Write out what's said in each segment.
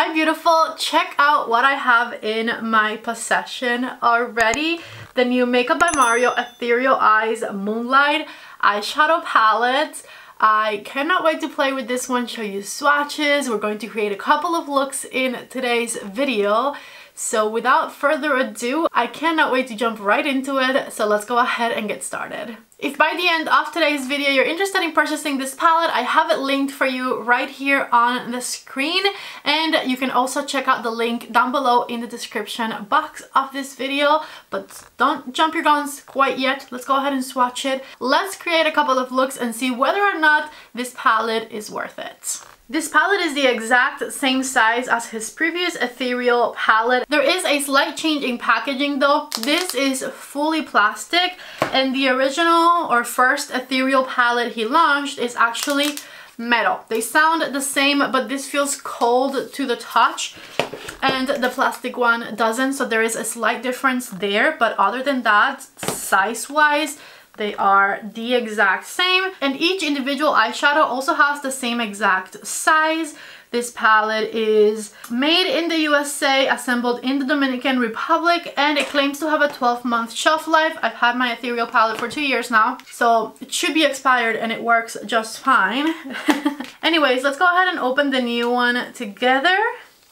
Hi beautiful, check out what I have in my possession already. The new Makeup by Mario Ethereal Eyes Moonlight Eyeshadow Palette. I cannot wait to play with this one, show you swatches. We're going to create a couple of looks in today's video. So without further ado, I cannot wait to jump right into it. So let's go ahead and get started. If by the end of today's video you're interested in purchasing this palette, I have it linked for you right here on the screen. And you can also check out the link down below in the description box of this video. But don't jump your guns quite yet. Let's go ahead and swatch it. Let's create a couple of looks and see whether or not this palette is worth it. This palette is the exact same size as his previous Ethereal palette. There is a slight change in packaging though. This is fully plastic, and the original or first Ethereal palette he launched is actually metal. They sound the same, but this feels cold to the touch and the plastic one doesn't, so there is a slight difference there, but other than that, size-wise, they are the exact same, and each individual eyeshadow also has the same exact size. This palette is made in the USA, assembled in the Dominican Republic, and it claims to have a 12-month shelf life. I've had my Ethereal palette for 2 years now, so it should be expired and it works just fine. Anyways, let's go ahead and open the new one together.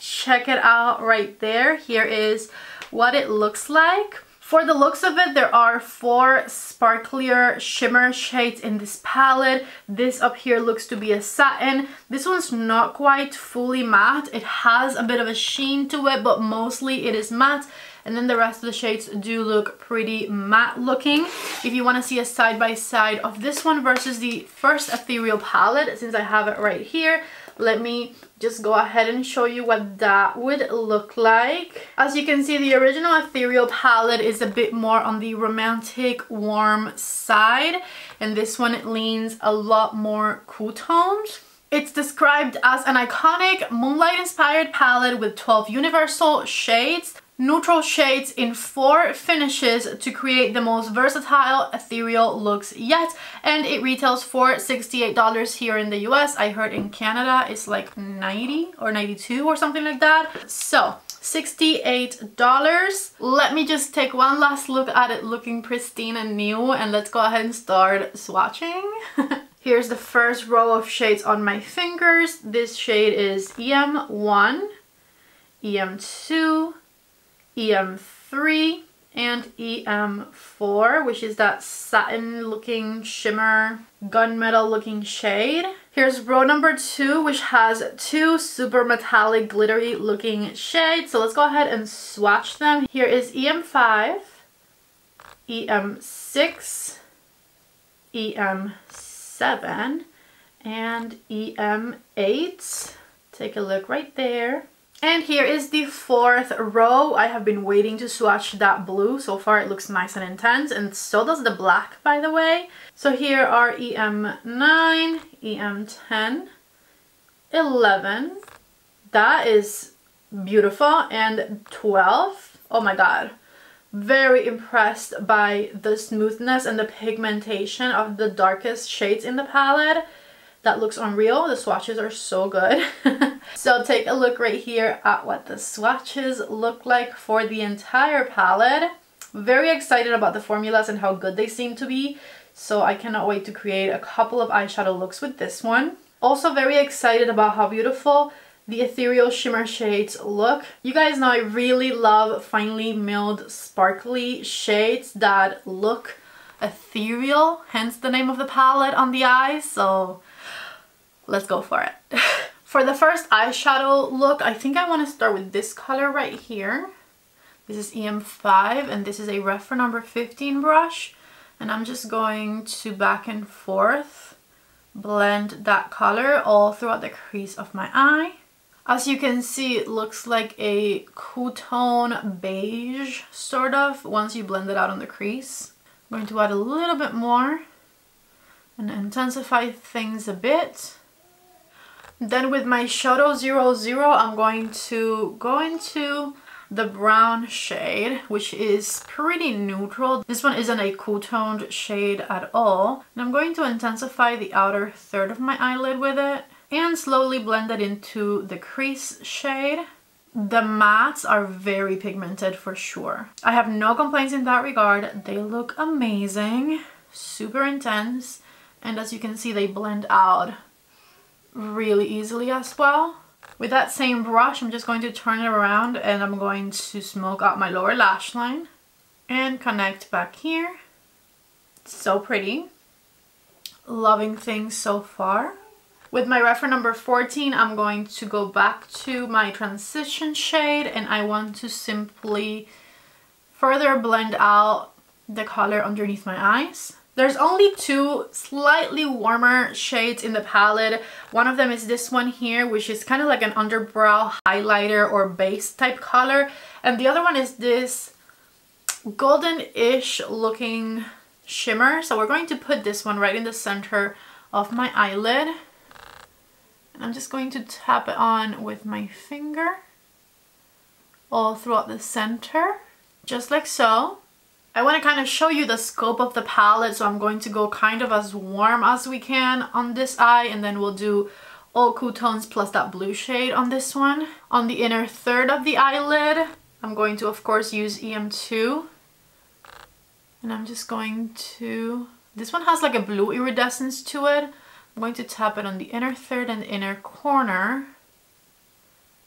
Check it out right there. Here is what it looks like. For the looks of it, there are 4 sparklier shimmer shades in this palette. This up here looks to be a satin. This one's not quite fully matte. It has a bit of a sheen to it, but mostly it is matte. And then the rest of the shades do look pretty matte looking. If you want to see a side-by-side of this one versus the first Ethereal palette, since I have it right here, let me just go ahead and show you what that would look like. As you can see, the original Ethereal palette is a bit more on the romantic, warm side, and this one leans a lot more cool tones. It's described as an iconic moonlight-inspired palette with 12 universal shades, neutral shades in 4 finishes to create the most versatile ethereal looks yet, and it retails for $68 here in the US. I heard in Canada it's like 90 or 92 or something like that. So $68. Let me just take one last look at it looking pristine and new, and let's go ahead and start swatching. Here's the first row of shades on my fingers. This shade is EM1, EM2, EM3 and EM4, which is that satin looking shimmer gunmetal looking shade. Here's row number 2, which has 2 super metallic glittery looking shades, so let's go ahead and swatch them. Here is EM5, EM6, EM7 and EM8. Take a look right there. And here is the 4th row. I have been waiting to swatch that blue. So far it looks nice and intense, and so does the black, by the way. So here are EM9, EM10, 11, that is beautiful, and 12. Oh my god. Very impressed by the smoothness and the pigmentation of the darkest shades in the palette. That looks unreal. The swatches are so good. So take a look right here at what the swatches look like for the entire palette. Very excited about the formulas and how good they seem to be. So I cannot wait to create a couple of eyeshadow looks with this one. Also very excited about how beautiful the ethereal shimmer shades look. You guys know I really love finely milled sparkly shades that look ethereal, hence the name of the palette on the eyes. So let's go for it. For the first eyeshadow look, I think I want to start with this color right here. This is EM5 and this is a Rephr number 15 brush, and I'm just going to back and forth blend that color all throughout the crease of my eye. As you can see, it looks like a cool tone beige sort of once you blend it out on the crease. I'm going to add a little bit more and intensify things a bit. Then with my Shodo 00, I'm going to go into the brown shade, which is pretty neutral. This one isn't a cool toned shade at all. And I'm going to intensify the outer third of my eyelid with it. and slowly blend it into the crease shade. The mattes are very pigmented for sure. I have no complaints in that regard. They look amazing, super intense, and as you can see, they blend out really easily as well. With that same brush, I'm just going to turn it around and I'm going to smoke out my lower lash line and connect back here. So pretty. Loving things so far. With my Rephr number 14, I'm going to go back to my transition shade and I want to simply further blend out the color underneath my eyes. There's only two slightly warmer shades in the palette. One of them is this one here, which is kind of like an underbrow highlighter or base type color. And the other one is this golden-ish looking shimmer. So we're going to put this one right in the center of my eyelid. And I'm just going to tap it on with my finger all throughout the center, just like so. I want to kind of show you the scope of the palette, so I'm going to go kind of as warm as we can on this eye, and then we'll do all cool tones plus that blue shade on this one. On the inner third of the eyelid, I'm going to, of course, use EM2. And I'm just going to... This one has like a blue iridescence to it. I'm going to tap it on the inner third and the inner corner.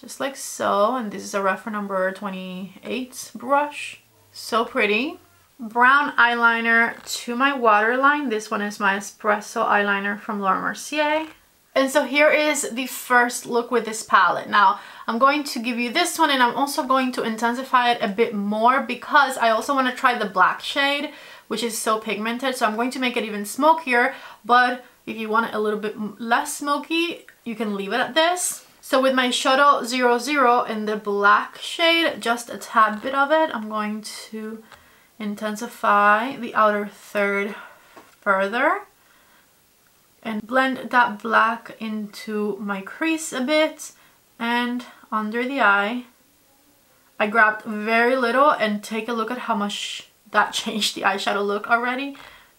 Just like so. And this is a Rephr number 28 brush. So pretty. Brown eyeliner to my waterline. This one is my espresso eyeliner from Laura Mercier. And so here is the first look with this palette. Now I'm going to give you this one and I'm also going to intensify it a bit more because I also want to try the black shade, which is so pigmented. So I'm going to make it even smokier, but if you want it a little bit less smoky, you can leave it at this. So with my Shodo 00 in the black shade, just a tad bit of it, I'm going to intensify the outer third further and blend that black into my crease a bit and under the eye. I grabbed very little and take a look at how much that changed the eyeshadow look already.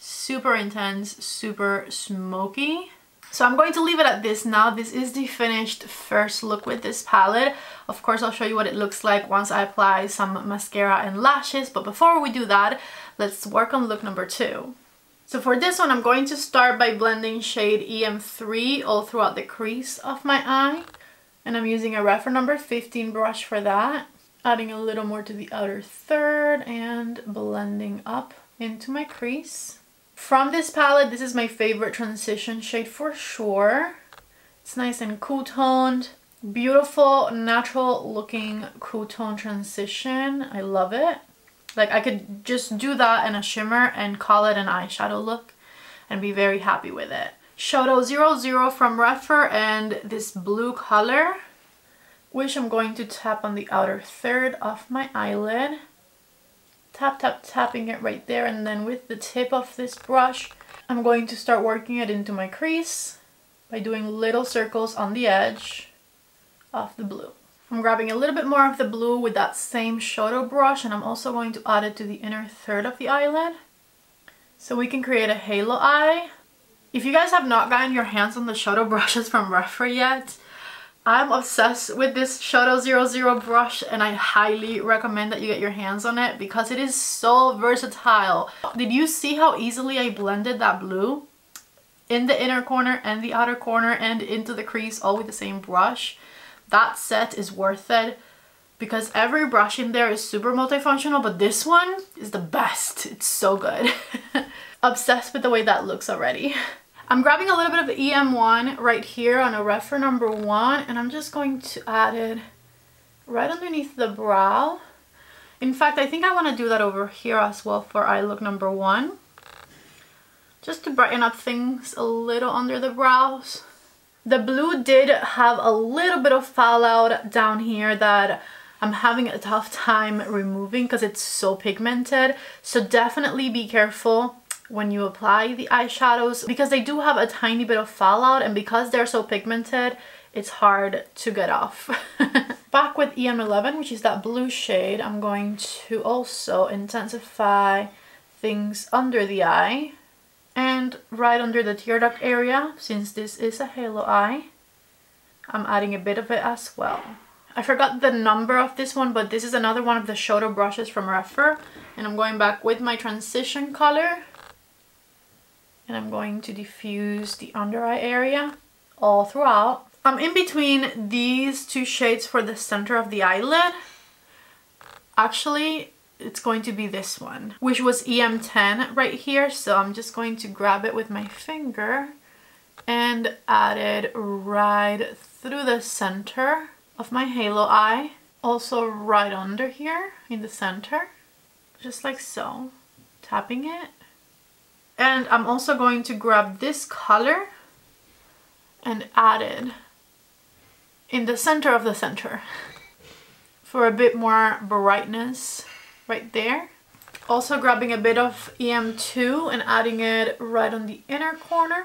Super intense, super smoky. So I'm going to leave it at this now. This is the finished first look with this palette. Of course, I'll show you what it looks like once I apply some mascara and lashes. But before we do that, let's work on look number two. So for this one, I'm going to start by blending shade EM3 all throughout the crease of my eye. And I'm using a Rephr number 15 brush for that. Adding a little more to the outer third and blending up into my crease. From this palette, this is my favorite transition shade for sure. It's nice and cool toned, beautiful, natural looking cool tone transition. I love it. Like, I could just do that in a shimmer and call it an eyeshadow look and be very happy with it. Shodo 00 from Rephr and this blue color, which I'm going to tap on the outer third of my eyelid. Tap, tap, tapping it right there, and then with the tip of this brush, I'm going to start working it into my crease by doing little circles on the edge of the blue. I'm grabbing a little bit more of the blue with that same Shodo brush, and I'm also going to add it to the inner third of the eyelid so we can create a halo eye. If you guys have not gotten your hands on the Shodo brushes from Rephr yet, I'm obsessed with this Shodo 00 brush and I highly recommend that you get your hands on it because it is so versatile. Did you see how easily I blended that blue in the inner corner and the outer corner and into the crease all with the same brush? That set is worth it because every brush in there is super multifunctional, but this one is the best. It's so good. Obsessed with the way that looks already. I'm grabbing a little bit of EM1 right here on a Rephr number 1 and I'm just going to add it right underneath the brow. In fact, I think I want to do that over here as well for eye look number 1. Just to brighten up things a little under the brows. The blue did have a little bit of fallout down here that I'm having a tough time removing because it's so pigmented. So definitely be careful when you apply the eyeshadows because they do have a tiny bit of fallout, and because they're so pigmented, it's hard to get off. Back with EM11, which is that blue shade, I'm going to also intensify things under the eye and right under the tear duct area, since this is a halo eye. I'm adding a bit of it as well. I forgot the number of this one, but this is another one of the Shodo brushes from Rephr, and I'm going back with my transition color and I'm going to diffuse the under eye area all throughout. I'm in between these two shades for the center of the eyelid. Actually, it's going to be this one, which was EM10 right here. So I'm just going to grab it with my finger and add it right through the center of my halo eye. Also right under here in the center, just like so, tapping it. And I'm also going to grab this color and add it in the center of the center for a bit more brightness right there. Also grabbing a bit of EM2 and adding it right on the inner corner,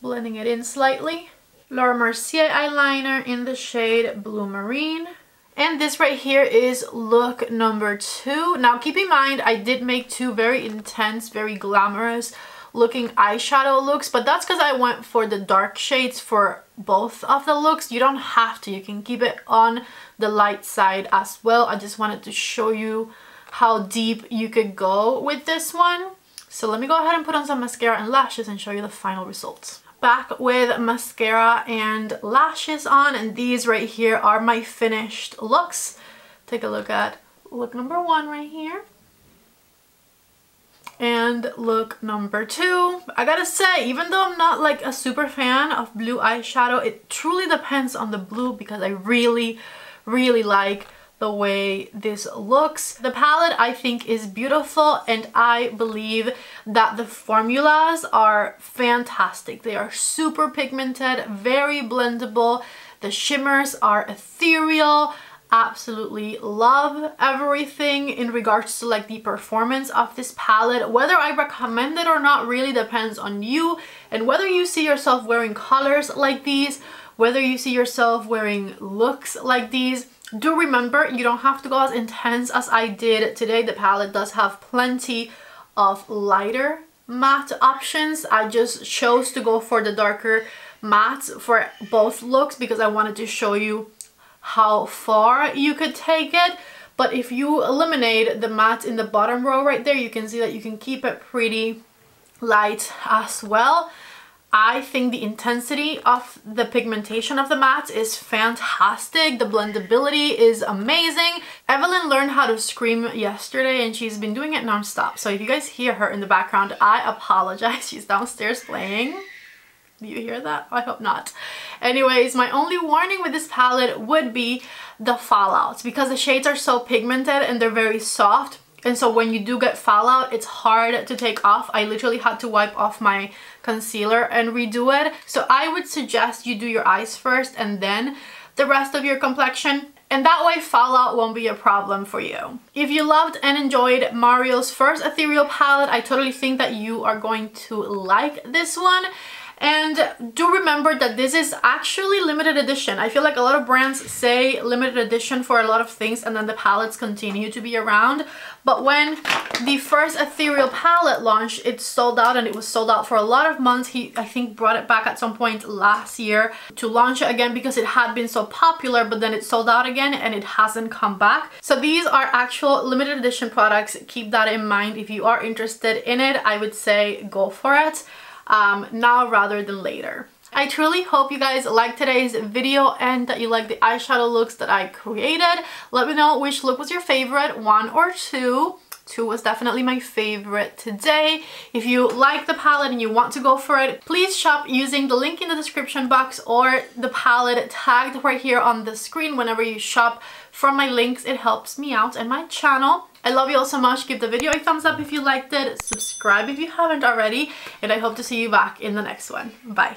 blending it in slightly. Laura Mercier eyeliner in the shade Blue Marine. And this right here is look number 2. Now keep in mind, I did make 2 very intense, very glamorous looking eyeshadow looks, but that's because I went for the dark shades for both of the looks. You don't have to, you can keep it on the light side as well. I just wanted to show you how deep you could go with this one. So let me go ahead and put on some mascara and lashes and show you the final results. Back with mascara and lashes on, and these right here are my finished looks. Take a look at look number 1 right here and look number 2. I gotta say, even though I'm not like a super fan of blue eyeshadow, it truly depends on the blue because I really like the way this looks. The palette I think is beautiful, and I believe that the formulas are fantastic. They are super pigmented, very blendable. The shimmers are ethereal. Absolutely love everything in regards to like the performance of this palette. Whether I recommend it or not really depends on you, and whether you see yourself wearing colors like these, whether you see yourself wearing looks like these. Do remember, you don't have to go as intense as I did today. The palette does have plenty of lighter matte options. I just chose to go for the darker mattes for both looks because I wanted to show you how far you could take it. But if you eliminate the matte in the bottom row right there, you can see that you can keep it pretty light as well. I think the intensity of the pigmentation of the mattes is fantastic. The blendability is amazing. Evelyn learned how to scream yesterday and she's been doing it nonstop. So if you guys hear her in the background, I apologize. She's downstairs playing. Do you hear that? I hope not. Anyways, my only warning with this palette would be the fallouts, because the shades are so pigmented and they're very soft. And so when you do get fallout, it's hard to take off. I literally had to wipe off my concealer and redo it. So I would suggest you do your eyes first and then the rest of your complexion. And that way fallout won't be a problem for you. If you loved and enjoyed Mario's first ethereal palette, I totally think that you are going to like this one. And do remember that this is actually limited edition. I feel like a lot of brands say limited edition for a lot of things, and then the palettes continue to be around. But when the first ethereal palette launched, it sold out, and it was sold out for a lot of months. He, I think, brought it back at some point last year to launch it again because it had been so popular, but then it sold out again and it hasn't come back. So these are actual limited edition products. Keep that in mind. If you are interested in it, I would say go for it. Now rather than later. I truly hope you guys liked today's video and that you like the eyeshadow looks that I created. Let me know which look was your favorite, 1 or 2. 2 was definitely my favorite today. If you like the palette and you want to go for it, please shop using the link in the description box or the palette tagged right here on the screen. Whenever you shop from my links, it helps me out and my channel. I love you all so much. Give the video a thumbs up if you liked it. Subscribe if you haven't already. And I hope to see you back in the next one. Bye.